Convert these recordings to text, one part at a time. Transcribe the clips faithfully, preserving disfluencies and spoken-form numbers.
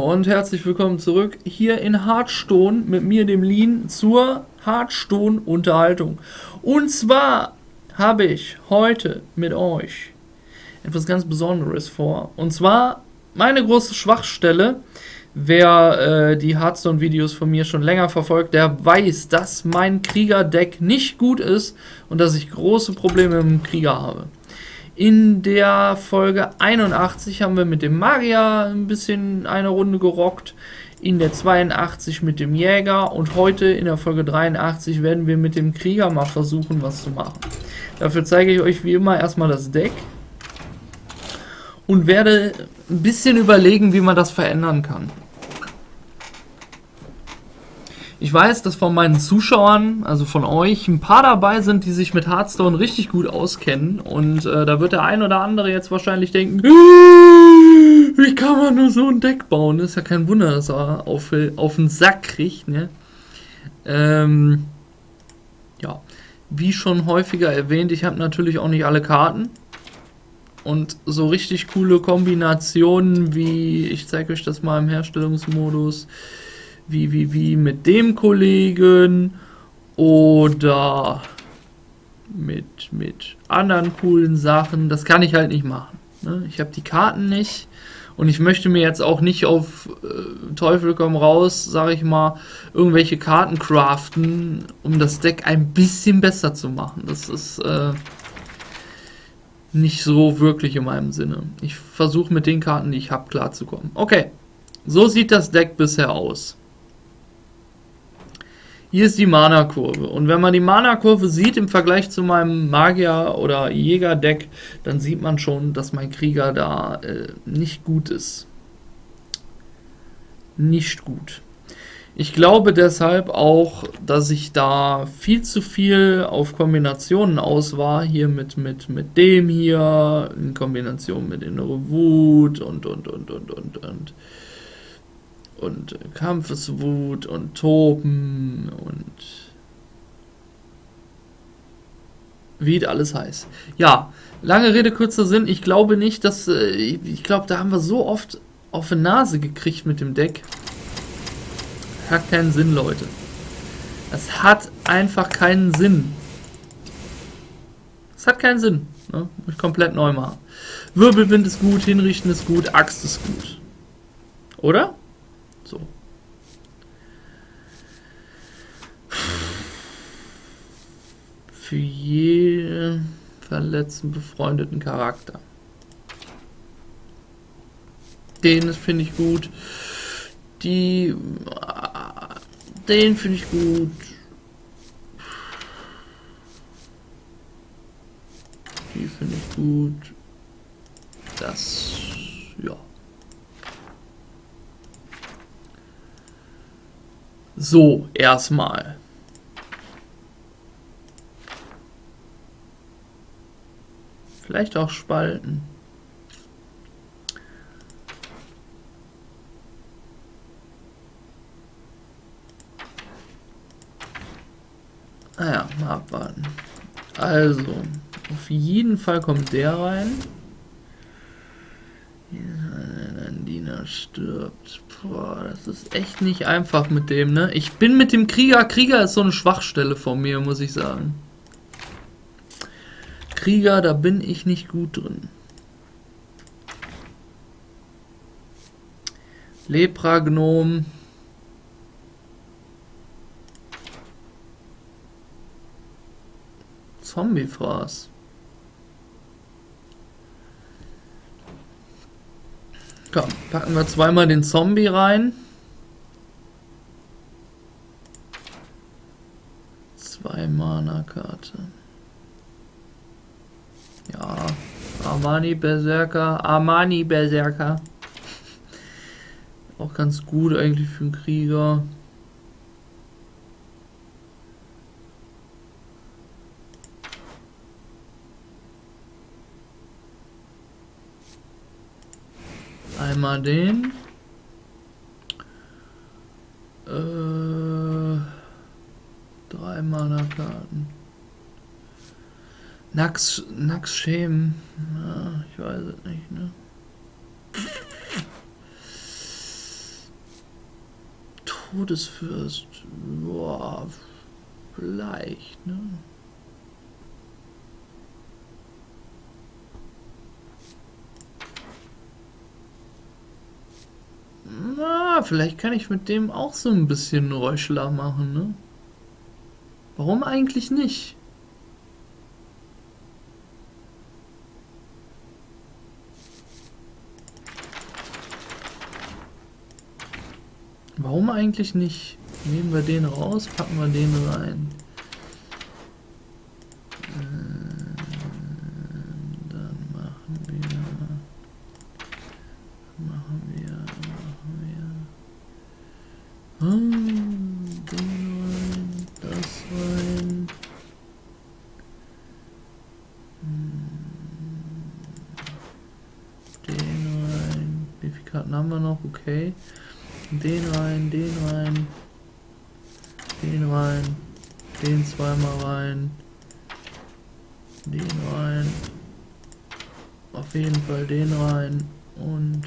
Und herzlich willkommen zurück hier in Hearthstone mit mir, dem Lean, zur Hearthstone-Unterhaltung. Und zwar habe ich heute mit euch etwas ganz Besonderes vor. Und zwar meine große Schwachstelle. Wer äh, die Hearthstone-Videos von mir schon länger verfolgt, der weiß, dass mein Krieger-Deck nicht gut ist und dass ich große Probleme mit dem Krieger habe. In der Folge einundachtzig haben wir mit dem Magier ein bisschen eine Runde gerockt, in der zweiundachtzig mit dem Jäger und heute in der Folge dreiundachtzig werden wir mit dem Krieger mal versuchen, was zu machen. Dafür zeige ich euch wie immer erstmal das Deck und werde ein bisschen überlegen, wie man das verändern kann. Ich weiß, dass von meinen Zuschauern, also von euch, ein paar dabei sind, die sich mit Hearthstone richtig gut auskennen. Und äh, da wird der ein oder andere jetzt wahrscheinlich denken, wie kann man nur so ein Deck bauen? Das ist ja kein Wunder, dass er auf, auf den Sack kriegt, ne? Ähm, ja, wie schon häufiger erwähnt, ich habe natürlich auch nicht alle Karten. Und so richtig coole Kombinationen wie, ich zeige euch das mal im Herstellungsmodus, wie, wie, wie mit dem Kollegen oder mit, mit anderen coolen Sachen, das kann ich halt nicht machen, ne? Ich habe die Karten nicht und ich möchte mir jetzt auch nicht auf äh, Teufel komm raus, sage ich mal, irgendwelche Karten craften, um das Deck ein bisschen besser zu machen. Das ist äh, nicht so wirklich in meinem Sinne. Ich versuche mit den Karten, die ich habe, klarzukommen. Okay, so sieht das Deck bisher aus. Hier ist die Mana-Kurve. Und wenn man die Mana-Kurve sieht im Vergleich zu meinem Magier- oder Jäger-Deck, dann sieht man schon, dass mein Krieger da äh, nicht gut ist. Nicht gut. Ich glaube deshalb auch, dass ich da viel zu viel auf Kombinationen aus war. Hier mit, mit, mit dem hier, in Kombination mit innere Wut und, und, und, und, und, und. Und Kampfeswut und Toben und wie es alles heißt. Ja, lange Rede, kurzer Sinn. Ich glaube nicht, dass... Ich glaube, da haben wir so oft auf die Nase gekriegt mit dem Deck. Das hat keinen Sinn, Leute. Das hat einfach keinen Sinn. Das hat keinen Sinn. Ne? Muss ich komplett neu machen. Wirbelwind ist gut, Hinrichten ist gut, Axt ist gut. Oder? So. Für jeden verletzten befreundeten Charakter. Den finde ich gut. Die. Den finde ich gut. Die finde ich gut. Das. Ja. So, erstmal. Vielleicht auch Spalten. Naja, mal abwarten. Also, auf jeden Fall kommt der rein. Diener stirbt. Boah, das ist echt nicht einfach mit dem, ne? Ich bin mit dem Krieger. Krieger ist so eine Schwachstelle von mir, muss ich sagen. Krieger, da bin ich nicht gut drin. Lepragnom. Zombiefraß. Komm, packen wir zweimal den Zombie rein. Zwei Mana-Karte. Ja, Armani-Berserker. Armani-Berserker. Auch ganz gut eigentlich für einen Krieger. Einmal den. Äh, drei Mana-Karten. Nax, Nax Schämen. Ja, ich weiß es nicht, ne? Todesfürst. Boah, vielleicht, ne? Na, vielleicht kann ich mit dem auch so ein bisschen Röschler machen, ne? Warum eigentlich nicht? Warum eigentlich nicht? Nehmen wir den raus, packen wir den rein. Okay. Den rein, den rein, den rein, den zweimal rein, den rein, auf jeden Fall den rein und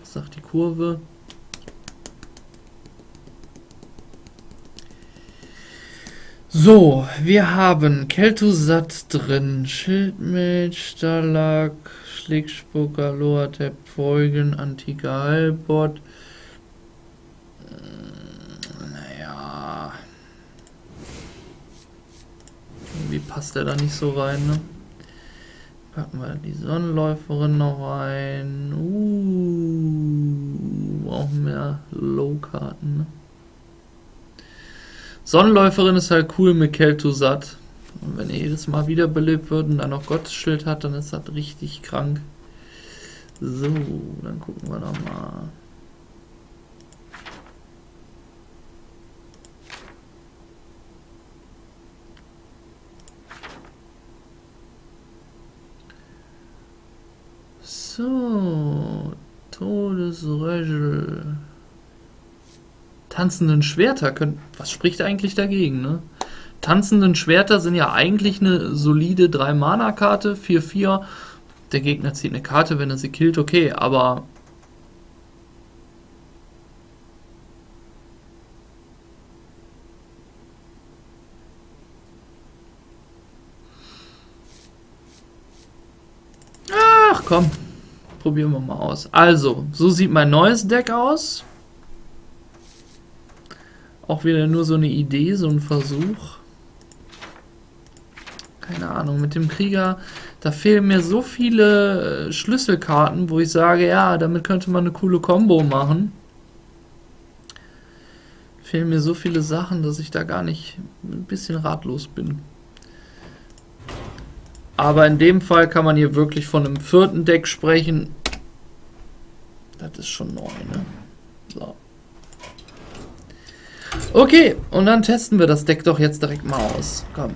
was sagt die Kurve? So, wir haben Keltusat drin, Schildmilch, Stalag, Schlickspucker, Loatepp, Folgen, Antigalbot. Naja. Irgendwie passt der da nicht so rein, ne? Packen wir die Sonnenläuferin noch rein. Uh, brauchen mehr Low-Karten, ne? Sonnenläuferin ist halt cool mit Keltusat. Und wenn er jedes Mal wiederbelebt wird und dann noch Gottesschild hat, dann ist das richtig krank. So, dann gucken wir doch mal. So, Todesröschel. Tanzenden Schwerter können. Was spricht eigentlich dagegen, ne? Tanzenden Schwerter sind ja eigentlich eine solide drei Mana Karte, vier vier. Der Gegner zieht eine Karte, wenn er sie killt, okay, aber... Ach komm, probieren wir mal aus. Also, so sieht mein neues Deck aus. Auch wieder nur so eine Idee, so ein Versuch. Keine Ahnung, mit dem Krieger, da fehlen mir so viele Schlüsselkarten, wo ich sage, ja, damit könnte man eine coole Combo machen. Fehlen mir so viele Sachen, dass ich da gar nicht ein bisschen ratlos bin. Aber in dem Fall kann man hier wirklich von einem vierten Deck sprechen. Das ist schon neu, ne? So. Okay, und dann testen wir das Deck doch jetzt direkt mal aus. Komm.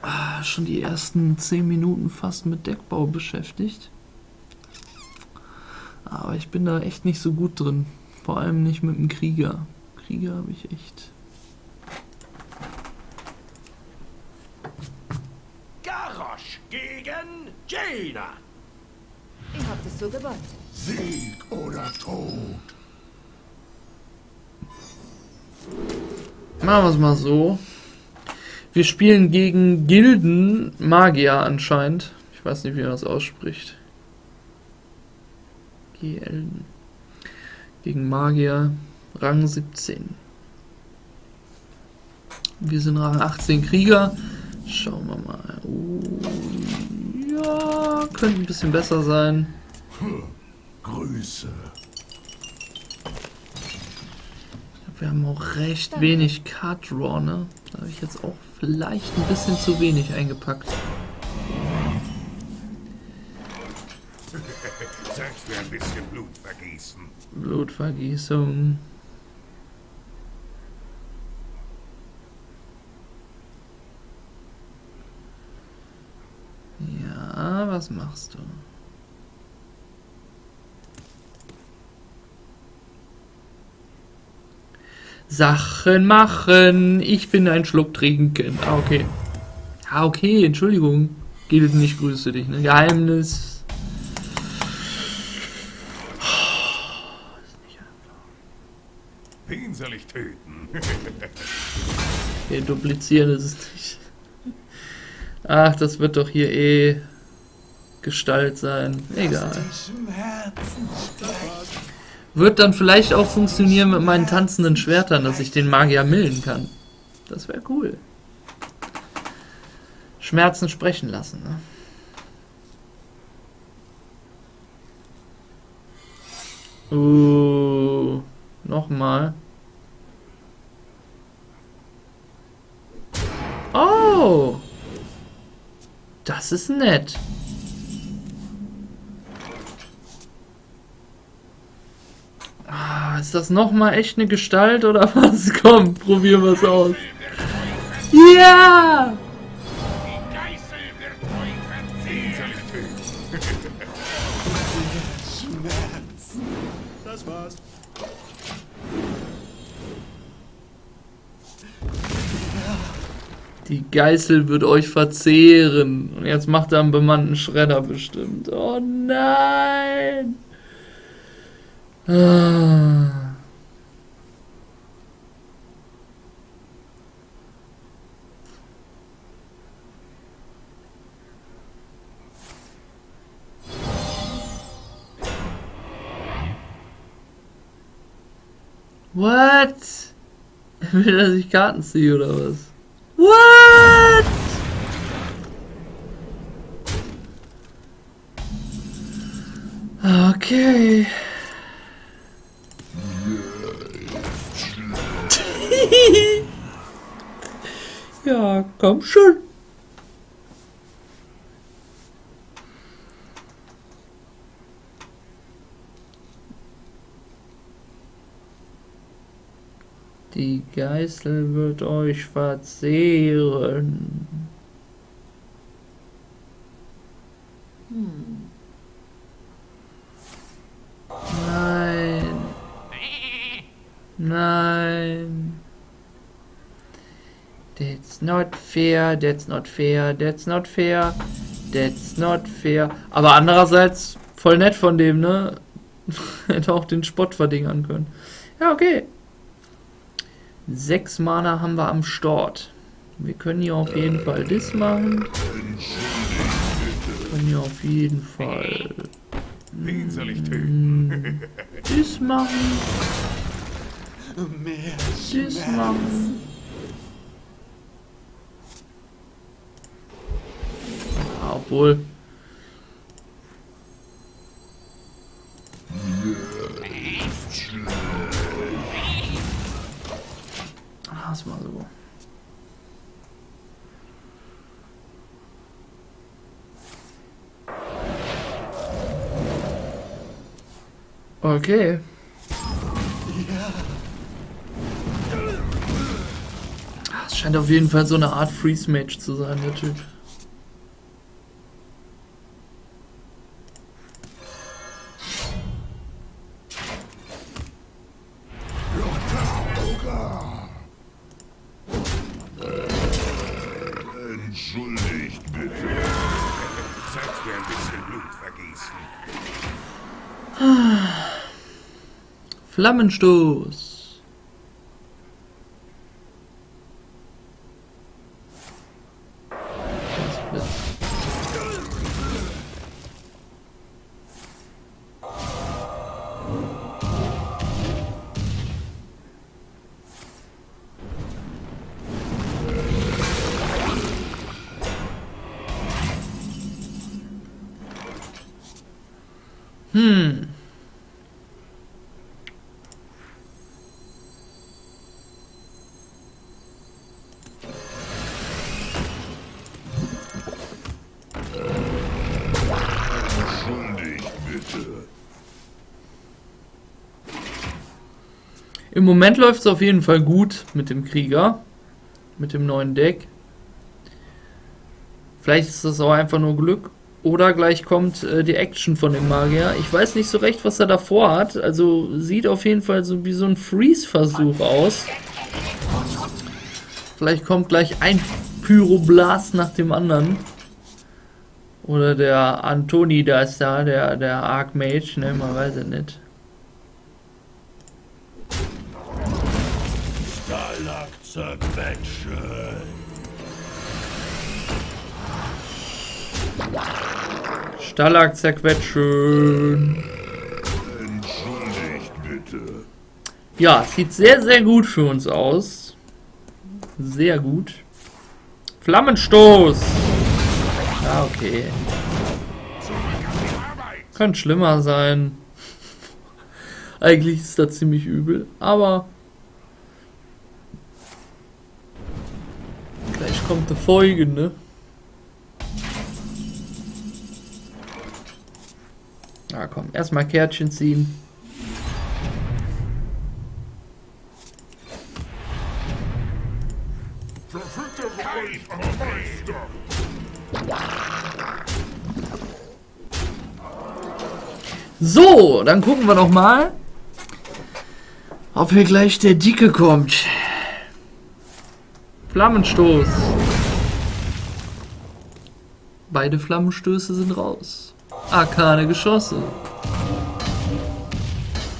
Ah, schon die ersten zehn Minuten fast mit Deckbau beschäftigt. Aber ich bin da echt nicht so gut drin. Vor allem nicht mit dem Krieger. Krieger habe ich echt... Garrosh gegen Jaina! Ihr habt es so gewonnen. Sieg oder Tod! Machen wir es mal so. Wir spielen gegen Gilden, Magier anscheinend. Ich weiß nicht, wie man das ausspricht. Gilden. Gegen Magier, Rang siebzehn. Wir sind Rang achtzehn Krieger. Schauen wir mal. Oh, ja, könnte ein bisschen besser sein. Grüße. Wir haben auch recht wenig Card Draw, ne? Da habe ich jetzt auch vielleicht ein bisschen zu wenig eingepackt. Selbst mir ein bisschen Blut vergießen. Blutvergießung. Ja, was machst du? Sachen machen. Ich bin ein Schluck trinken. Ah, okay. Ah, okay, Entschuldigung. Gilden, ich grüße dich, ne? Geheimnis. Oh, ist nicht Den soll ich töten. Okay, duplizieren ist es nicht. Ach, das wird doch hier eh Gestalt sein. Egal. Wird dann vielleicht auch funktionieren mit meinen tanzenden Schwertern, dass ich den Magier millen kann. Das wäre cool. Schmerzen sprechen lassen, ne? Uh, nochmal. Oh! Das ist nett. Ah, ist das nochmal echt eine Gestalt oder was? Komm, probieren wir es aus. Ja! Yeah! Das war's. Die Geißel wird euch verzehren. Und jetzt macht er einen bemannten Schredder bestimmt. Oh nein! Ah. What? Will er sich Karten ziehen oder was? What? Okay. Ja, komm schon. Die Geißel wird euch verzehren. Hm. Nein. Nein. That's not fair, that's not fair, that's not fair, that's not fair. Aber andererseits voll nett von dem, ne? Hätte auch den Spott verdingern können. Ja, okay. Sechs Mana haben wir am Start. Wir können hier auf jeden Fall das machen. Wir können hier auf jeden Fall Wen soll ich töten? Das machen. Das machen. Ja, obwohl. Das war so. Okay. Es scheint auf jeden Fall so eine Art Freeze-Mage zu sein, der Typ. Flammenstoß. Hm. Im Moment läuft es auf jeden Fall gut mit dem Krieger, mit dem neuen Deck. Vielleicht ist das auch einfach nur Glück. Oder gleich kommt äh, die Action von dem Magier. Ich weiß nicht so recht, was er davor hat. Also sieht auf jeden Fall so wie so ein Freeze-Versuch aus. Vielleicht kommt gleich ein Pyroblast nach dem anderen. Oder der Antoni, da ist da, der, der Archmage, ne, man weiß es nicht. Stalag zerquetschen. Stalag zerquetschen. Entschuldigt bitte. Ja, sieht sehr, sehr gut für uns aus. Sehr gut. Flammenstoß. Ah, okay. Könnte schlimmer sein. Eigentlich ist das ziemlich übel, aber gleich kommt eine Folge, ne? Na komm, erstmal Kärtchen ziehen. So, dann gucken wir doch mal, ob hier gleich der Dicke kommt. Flammenstoß. Beide Flammenstöße sind raus. Arkane Geschosse.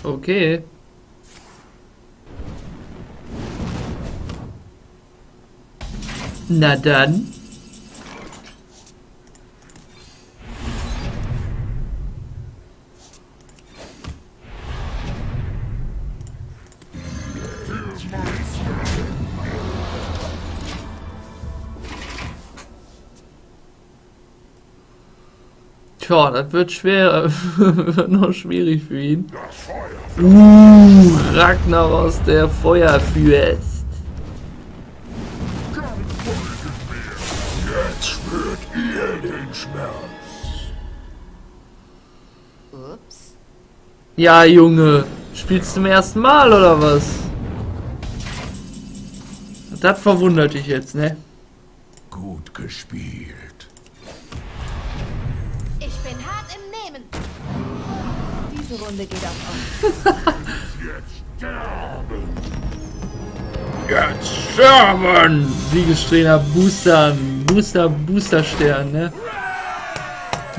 Okay. Na dann. Tja, das wird schwer, wird noch schwierig für ihn. Uh, Ragnaros, der Feuer führt. Jetzt spürt ihr den Schmerz. Ups. Ja, Junge, spielst du zum ersten Mal oder was? Das verwundert dich jetzt, ne? Gut gespielt. Runde geht auch auf. Jetzt sterben! Jetzt sterben! Siegestrener Booster, Booster, Boosterstern, ne?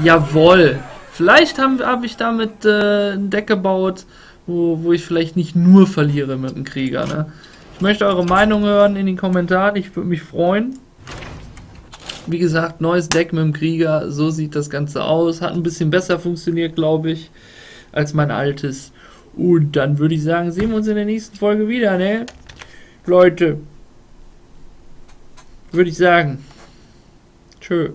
Jawohl! Vielleicht habe hab ich damit äh, ein Deck gebaut, wo, wo ich vielleicht nicht nur verliere mit dem Krieger, ne? Ich möchte eure Meinung hören in den Kommentaren, ich würde mich freuen. Wie gesagt, neues Deck mit dem Krieger, so sieht das Ganze aus. Hat ein bisschen besser funktioniert, glaube ich, als mein altes. Und dann würde ich sagen, sehen wir uns in der nächsten Folge wieder, ne? Leute. Würde ich sagen. Tschö.